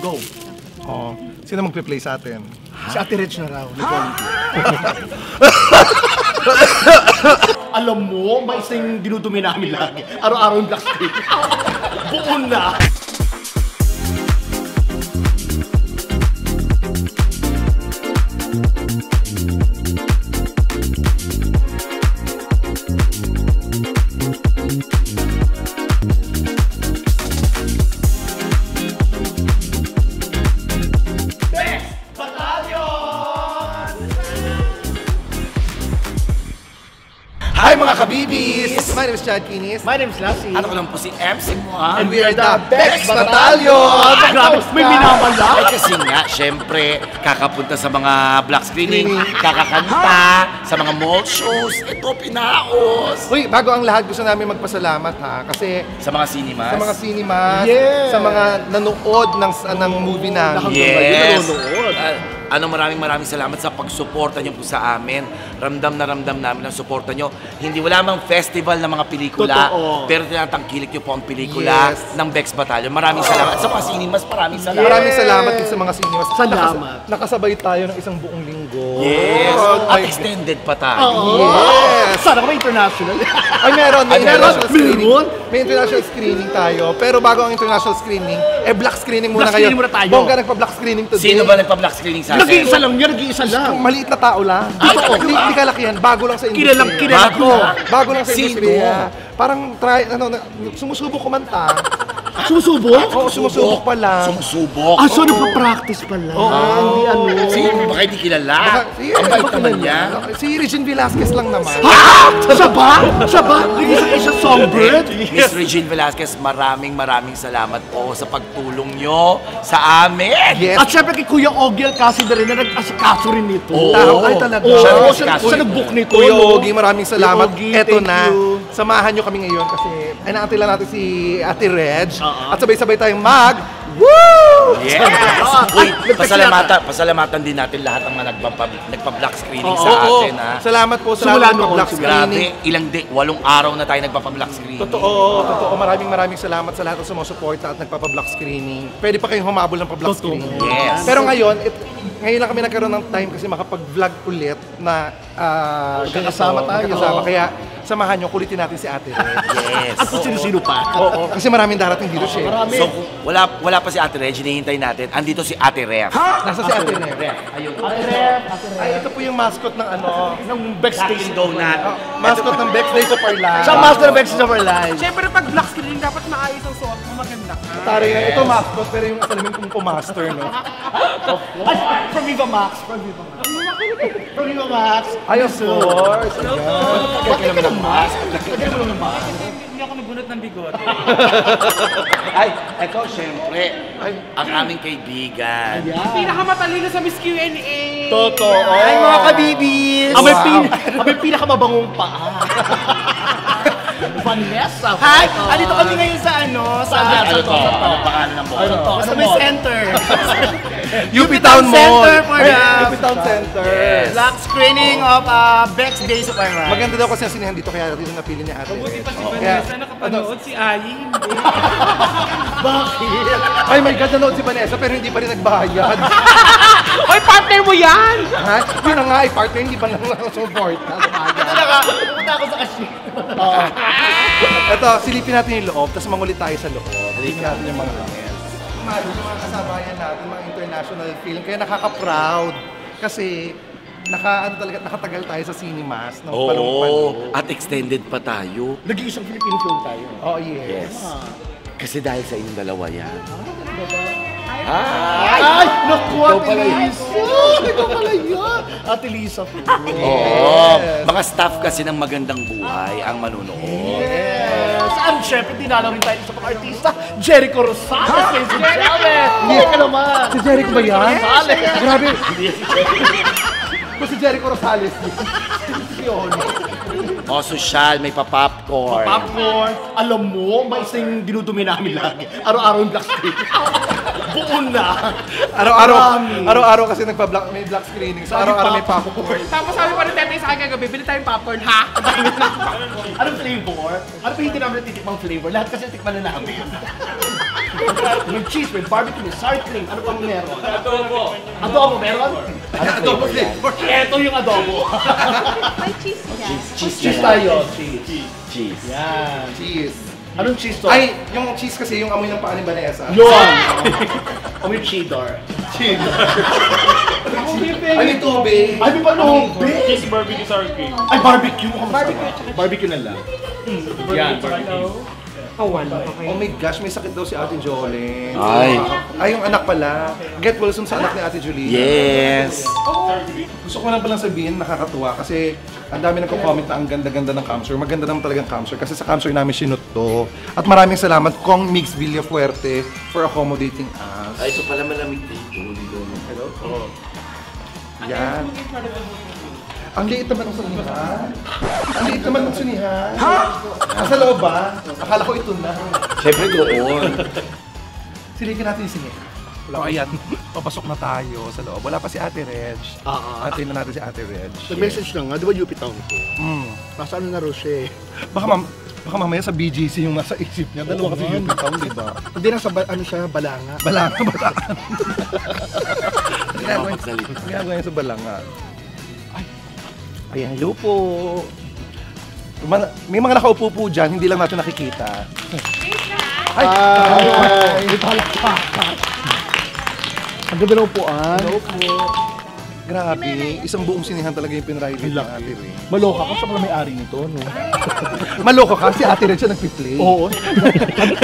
go. Oh, sino magpe-play sa atin? Si Ate Rich na raw. Alam mo, may isang dinudumi namin lagi. Araw-araw yung black streak. Buon na! Hi mga kabibis! My name is Chadkinis. My name is Lassie. At ako lang po si mcmuah. And we are the Beks Battalion! Grabe, may minaman lang! Ay kasi nga, syempre, kakapunta sa mga black screening, kakakanta, sa mga mall shows, eto, pinaos! Uy, bago ang lahat, gusto namin magpasalamat ha, kasi... Sa mga cinemas? Sa mga cinemas, yes. Sa mga nanood ng movie namin. Yes! Maraming salamat sa pagsuporta niyo po sa amin. Ramdam na ramdam namin ang suporta niyo. Hindi wala mang festival ng mga pelikula, totoo. Pero tinatangkilik niyo po ang pelikula ng Beks Battalion. Maraming salamat. Sa mga sinimas, maraming salamat. Yes. Maraming salamat din sa mga sinimas. Salamat. Nakasabay tayo ng isang buong linggo. Yes. At extended pa tayo. Yes. Sana may international. Ay, May international screening tayo. Pero bago ang international screening, black screening muna kayo. Bongga nagpa-black screening today. Sino ba nagpa-black screening sa akin? Nag-iisa lang niya, nag-iisa lang. Maliit na tao lang. Hindi kalakihan, bago lang sa industriya. Bago lang sa industriya. Parang try, sumusubok kumanta. Sumusubok? Oo, sumusubok pa lang. Sumusubok? Ah, so nagpa-practice pa lang. Oo, hindi ano. Si, baka hindi kilala. Ang bait naman niya. Si Regine Velasquez lang naman. Ha? Siya ba? Siya ba? Isa songbird? Miss Regine Velasquez, maraming salamat po sa pagtulong nyo sa amin. At syempre kay Kuya Ogiel kasi na rin na nag-asikaso rin nito. Oo, ay talaga. Oo, siya nag-book nito. Kuya Ogie, maraming salamat. Eto na, samahan nyo kami ngayon kasi ay naantila natin si Ate Reg. At sabay-sabay tayong woo! Yes! Pasalamatan din natin lahat ng mga nagpa-black screening sa atin. Salamat po sa lahat ng black screening. Walong araw na tayo nagpa-black screening. Totoo. Maraming salamat sa lahat ng sumusuporta at nagpa-black screening. Pwede pa kayong humabol ng pa-black screening. Yes! Pero ngayon lang kami nagkaroon ng time kasi makapag-vlog ulit na kasama tayo. Kaya samahan nyo, kulitin natin si Ate Reg. Yes. At kung sino-sino pa. Oo, kasi maraming darating dito siya. So, wala pa si Ate Reg, hinihintay natin. Andito si Ate Reg. Ha? Nasa si Ate Reg. Ayun. Ate Reg. Ay, ito po yung mascot ng ng Best Day Donut. Mascot ng Best Day of Our Lives. Siya mascot ng Best Day of Our Lives. Siyempre, pag black screen, dapat maayos ang suot mo, maganda ka. Tari na, ito mascot, pero yung salamin kong pumaster, no? From Viva Max. From Viva Max. Ay, of course. Bakit ka naman? Hindi ako nabunot ng bigot. Ay, ikaw siyempre. Ang aming kaibigan. Ang pinakamatalino sa Miss Q&A. Totoo. Ay, mga kabibis. Ang may pinakamabangong paa. Vanessa. Hi! Andito kami ngayon sa Ano pangalan ng buwan? Sa May Center. Uptown Center for the Uptown Center. Black screening of Best Days of Our Lives. Maganda daw kasi ang sinihan dito kaya dito napili niya ate. Mabuti pa si Vanessa nakapanood, si Ayi hindi. Bakit? Ay my God, nanood si Vanessa pero hindi pa rin nagbayad. Oy, partner mo yan! Ha? Yun na nga, ay partner, hindi pa lang support. Pumunta ako sa cashier. Ito, silipin natin yung loob, tapos mangulit tayo sa loob. Silipin natin yung mga comments. Yung mga kasabayan natin, mga international film, kaya nakaka-proud. Kasi, nakatagal tayo sa cinemas. Oo, at extended pa tayo. Nag-iisang Filipino film tayo. Oo, yes. Kasi dahil sa inyong dalawa yan. Ay! Naku, Ate Lisa! Ikaw pala yun! Ate Lisa po. Oo. Mga staff kasi ng Magandang Buhay ang manunood. Yes! And syempre, dinalaw rin tayo sa mga artista. Jericho Rosales! Hindi ka naman! Si Jericho ba yan? Grabe! Si Jericho Rosales. O, social, may pa-popcorn. Pa-popcorn. Alam mo, may isang dinudumi namin lagi. Araw-araw yung black screen. Buon na. Araw-araw kasi may black screening. So, araw-araw may popcorn. Tapos sabi pa rin tete sa akin kagabi, bili tayong popcorn, ha? Anong flavor? Ano pa hindi namin natitikmang flavor? Lahat kasi natikman na namin. With cheese, with barbecue, with sour cream. Ano pang meron? Adobo. Adobo meron? Adobo flavor. Ito yung adobo. May cheese yan. Cheese tayo. Cheese. Yan. Cheese. Anong cheese to? Ay, yung cheese kasi yung amoy ng paa ni Vanessa. Yun! Amoy cheddar. Cheddar. Ano yung tubig? Ay, may panubig! Cheese, barbecue, sour cream. Ay, barbecue! Barbecue na lang. Yan, barbecue. Oh my gosh, may sakit daw si Ate Jolene. Ay. Ay, yung anak pala. Get well soon sa anak ni Ate Jolene. Yes. Gusto ko lang palang sabihin, nakakatuwa kasi ang dami nagko-comment na ang ganda-ganda ng Kamsur. Maganda naman talagang Kamsur kasi sa Kamsur namin sinut to. At maraming salamat kong Mix Villafuerte for accommodating us. Ay, so pala malamig dito. Hello? Oo. Yan. Ang liit naman ng sunihan. Ang liit naman ng sunihan. Ha? Nasa loob ba? Akala ko ito na. Siyempre doon. Silikin natin yung sinihan. O ayan, papasok na tayo sa loob. Wala pa si Ate Reg. Antayin na natin si Ate Reg. Nag-message na nga, di ba UP Town ko? Nasa ano na Roche? Baka mamaya sa BGC yung nasa isip niya. Dalawa kasi UP Town, di ba? Hindi na sa Balanga. Balanga. Ginagawa niya sa Balanga. Ayan, hello po. May mga nakaupo po dyan, hindi lang natin nakikita. Hi! Hi! Ang gabi na upuan. Hello po. Grabe, isang buong sinihan talaga yung pinride ng Ate Reg. Maloka ka, siya pala may-ari nito, no? Maloka ka? Si Ate Reg siya nagpi-play? Oo.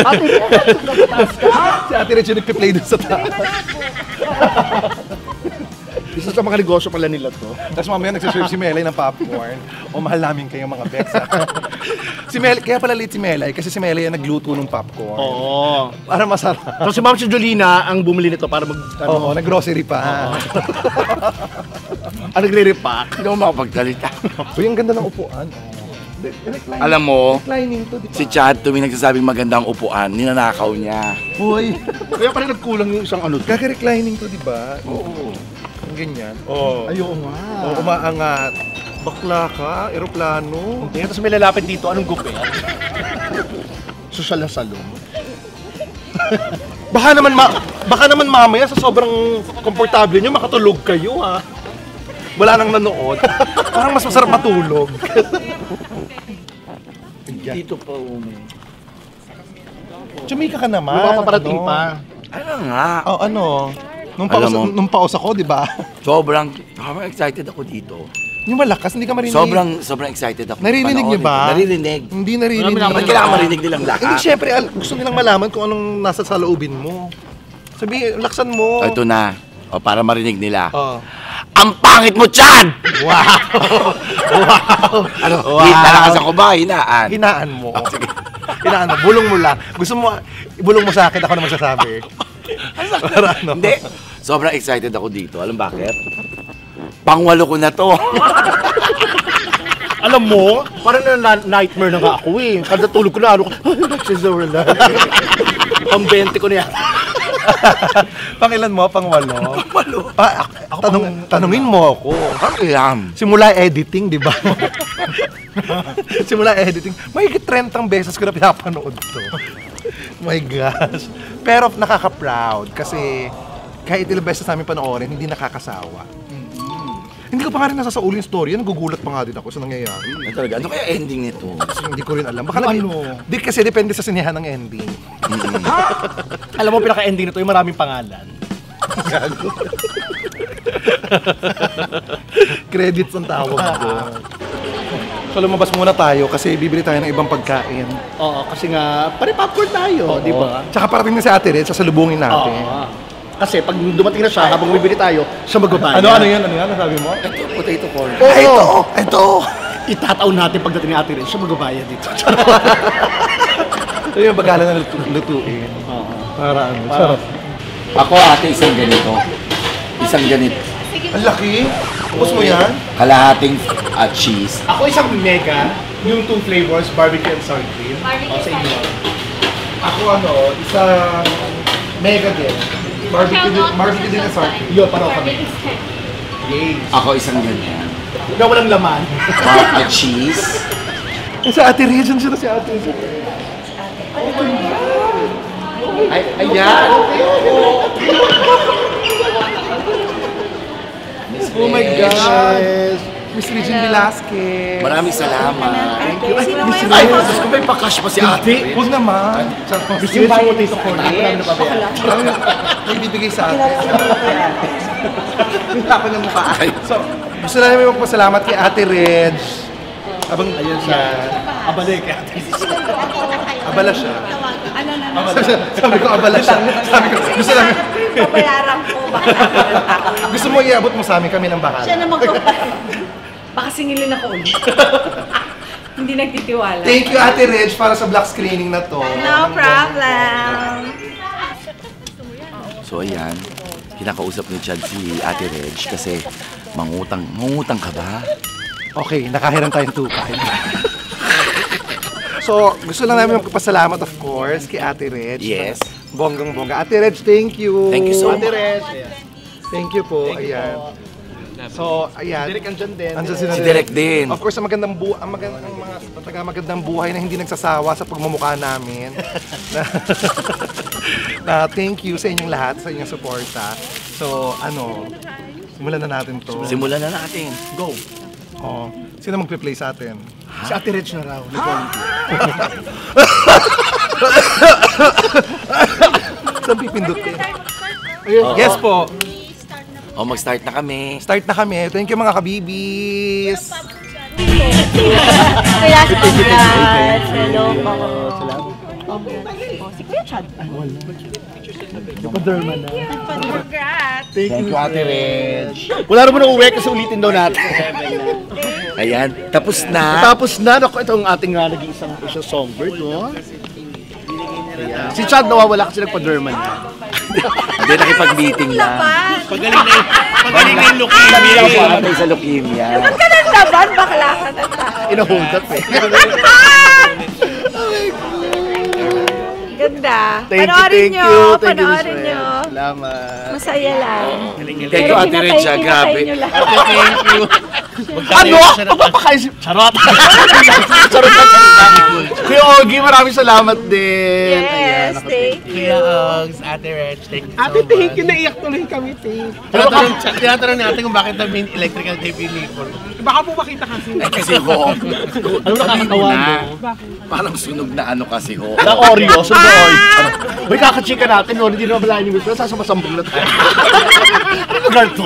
Ate Reg, si Ate Reg siya nagpi-play dun sa taas. Isa sa mga negosyo pala nila to. Tapos mamaya nagsiserve si Melay ng popcorn. O mahal namin kayong mga Beks. Si Melay, kaya pala late si Melay kasi si Melay ang nagluto ng popcorn. Oo. Para masarap. Tapos si Ma'am Jolina ang bumili nito para mag... Oo, nag-grocery pa. Ang nagre-repack. Hindi mo makapagsalita. Uy, ang ganda ng upuan. Alam mo, si Chad tuwing nagsasabing magandang upuan, ninanakaw niya. Uy, kaya parang nagkulang yung isang ano. Kaka-reclining to, diba? Oo. Ganyan. Oo. Ayoko nga. Oo, umaangat. Bakla ka, aeroplano. Hindi, tapos may lalapit dito. Anong gupit? Susala-salo. Baka naman mamaya sa sobrang komportable nyo, makatulog kayo, ha? Wala nang nanood. Parang mas masarap matulog. Dito pa, Umi. Tsumika ka naman. Wala pa parating pa. Ano nga? Oh, ano? Nung paos ako, di ba? Sobrang excited ako dito. Yung malakas, hindi ka marinig. Sobrang excited ako. Naririnig niyo ba? Naririnig. Hindi naririnig. Kailangan marinig nilang lakas. Hindi, syempre, gusto nilang malaman kung anong nasa saloobin mo. Sabi, laksan mo. Ito na. O, para marinig nila. O. Ang pangit mo, Chad! Wow! Wow! Ano? Nalakas ako ba? Hinaan. Hinaan mo. Sige. Hinaan mo. Bulong mo lang. Gusto mo, ibulong mo sa akin. Ako na magsasabi. Hindi, sobrang excited ako dito. Alam bakit? Pangwalo ko na to. Alam mo, parang na-nightmare na nga ako eh. Kada tulog ko na, ano ko, she's over life. Pang-20 ko na yan. Pangilan mo? Pangwalo? Pangwalo? Tanungin mo ako. Pangilan? Simula editing, di ba? Simula editing. May 30 beses ko na pinapanood to. My gosh. Pero nakaka-proud kasi kahit ilang beses namin panoorin, hindi nakakasawa. Hindi ko pa nga rin nasasauli yung story. Nagugulat pa nga din ako sa nangyayari. Talaga? Ano kaya ending nito? Hindi ko rin alam. Baka ano? Kasi depende sa sinihan ng ending. Alam mo, pinaka-ending nito yung maraming pangalan. Gago. Credits ang tawag ko. So lumabas muna tayo kasi bibili tayo ng ibang pagkain. Oo, kasi nga pare-popcorn tayo, di ba? Tsaka parating na si Ate Reg, sasalubungin natin. Oo. Kasi pag dumating na siya, habang bibili tayo, siya magbabayad. Ano yan? Sabi mo? Ito, potato corn. Oo, ito! Itataw natin pagdating ni Ate Reg, siya magbabayad dito. Ito yung bagala na lutuin. Oo. Para ano, sarap. Ako ate, isang ganito. Isang ganito. Ang laki! Tapos mo yan? Kalahating cheese. Ako isang mega, yung 2 flavors, barbecue and sour cream. Barbecue and sour cream. Ako isang mega din. Barbecue din and sour cream. Yo, parang kami. Ako isang ganyan. Ikaw walang laman. Cheese. Sa Ate Reg, dyan siya na si Ate Reg. Ate Reg. Ayan! Oh my gosh! Miss Regine Velasquez. Maraming salamat. Thank you. Miss Regine, gusto ko ba ipakash pa si ate? Huwag naman. Miss Regine, bayo tayo sa corner. Marami na babaya. May bibigay sa ate. Yung tapa ng mukha. So, gusto na namin magpasalamat kay Ate Reg. Abang, ayun siya. Abala eh kay Ate Reg. Abala siya. Sabi ko, abala siya. Sabi ko, gusto namin. Pabayaran ko ba? Gusto mo iabot mo sa amin, kami ng bahala. Siya naman ko. Baka singilin ako ulit. Hindi nagtitiwala. Thank you, Ate Reg, para sa black screening na to. No problem. So, ayan. Kinakausap ni Chad si Ate Reg kasi mangutang. Mangutang ka ba? Okay, nakahiram tayong 2,500. So, gusto lang namin magpasalamat, of course, kay Ate Reg. Yes. Bonggang-bongga. Ate Reg, thank you. Thank you so much. Ate Reg. Thank you po. Ayan. So, ayan. Direk andyan din. Andyan si Direk din. Of course, ang magandang buhay na hindi nagsasawa sa pagmumukha namin. Thank you sa inyong lahat, sa inyong suporta. So, ano, simulan na natin to. Simulan na natin. Go! Oo. Sino magpe-play sa atin? Si Ate Reg na raw. Saan pipindot ko? Yes po! Oh, mag-start na kami. Start na kami. Thank you mga kabibis. Kaya si Chad. Hello po. Si Kuya Chad. Nagpa-derma na. Congrats. Thank you, Ate Reg. Wala naman na uwi kasi ulitin daw natin. Ayan. Tapos na. Tapos na. Naku, ito ang ating naging isang songbird. Si Chad nawawala kasi nagpa-derma na. Hindi, nakipag-meeting lang. Pagaling na yung leukemia. Pagaling na sa leukemia. Ba't ka nang laban? Bakla ka ng tao. Inahuntat eh. Ganda. Panoorin nyo. Panoorin nyo. Salamat. Masaya lang. Thank you, Ate Reg. Grabe. Thank you. Ano? Pagpapakain si... Charot. Charot na charot. Kuya Ogie, maraming salamat din. Yes, thank you. Kuya Ogs, Ate Reg, thank you so much. Ate, thank you. Naiyak tuloy kami, thank you. Tinatanong natin kung bakit na main electrical TV uniform. Baka po makita kasi. Eh, kasi ho. Ano nakakatawa mo? Parang sunog na ano kasi ho. Na Oreo, sunog na Oreo. May kakachika natin, no? Hindi na mabalayan yung gusto. Sasamasambol na tayo. Ano ganito?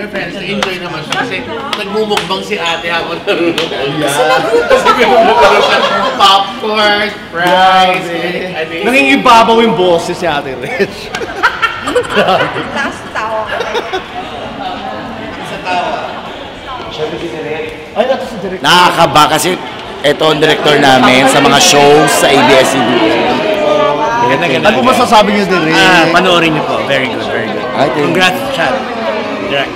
My friends, enjoy naman siya kasi nagmumukbang si ate habang narunod. Ayan. Nagmumukbang siya. Popcorn, fries, anything. Nangingibabaw yung boses si Ate Reg. Last tawa ka. Isa tawa. Siyempre si Direk. Ay, nato si Direk. Nakakaba kasi ito ang director namin sa mga shows sa ABS-CBN. Ano po masasabi niyo, Direk? Panoorin niyo po. Very good, very good. Congrats, Chad. Direk.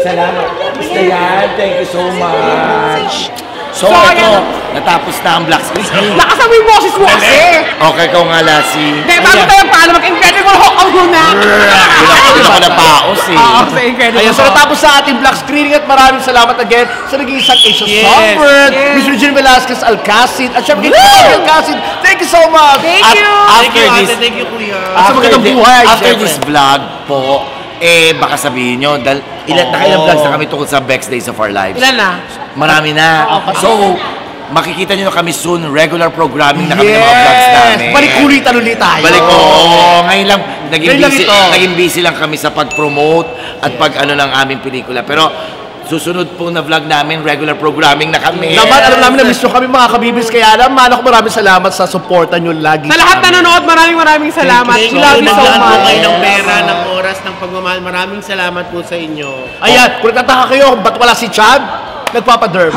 Salamat. Basta yan. Thank you so much. So, ito. Natapos na ang black screen. Nakasama yung boses mo kasi. Okay, ikaw nga, Lassie. Hindi, bago tayong paano mag-incredible Hulk ang guna. Wala ko na paos eh. Oo, sa Incredible Hulk. Ayun, so natapos sa ating black screening at maraming salamat again sa naging isang Asian songbird, Miss Regine Velasquez-Alcasid, at syempre, Alcasid. Thank you so much. Thank you. Thank you, Kuya. At sa magandang buhay. After this vlog po, eh, baka sabihin nyo, dahil nakailang vlogs na kami tungkol sa Beks Days of Our Lives. Ilan na? Marami na. So, makikita nyo na kami soon, regular programming na kami ng mga vlogs namin. Balikulitan ulit tayo. Balik, oo. Ngayon lang, naging busy lang kami sa pag-promote at pag-ano ng aming pelikula. Pero, susunod po na vlog namin, regular programming na kami. Naman, alam namin na-miss nyo kami mga kabibis. Kaya naman ako maraming salamat sa supportan nyo lagi. Sa lahat na nanonood, maraming salamat. Thank you. Naglaan po kayo ng pera, ng oras, ng pagmamahal. Maraming salamat po sa inyo. Ayan, kung nagtataka kayo, ba't wala si Chad? Nagpapaderm.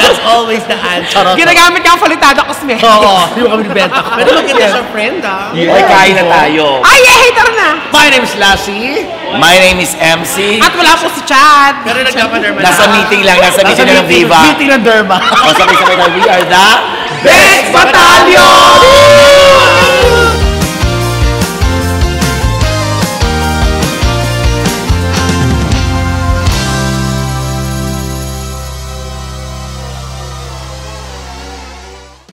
That's always the answer. Ginagamit ka ang palitada kosmetic. Oo, hindi mo kami nabenta. Pwede magkita sa friend ah. Ay, kain na tayo. Ay, eh, hater na. My name is Lassie. My name is MC. At wala po si Chad. Pero nagpapaderma na. Nasa meeting lang ng Viva. Meeting ng derma. O, sabi-sabi tayo, we are the Beks Battalion!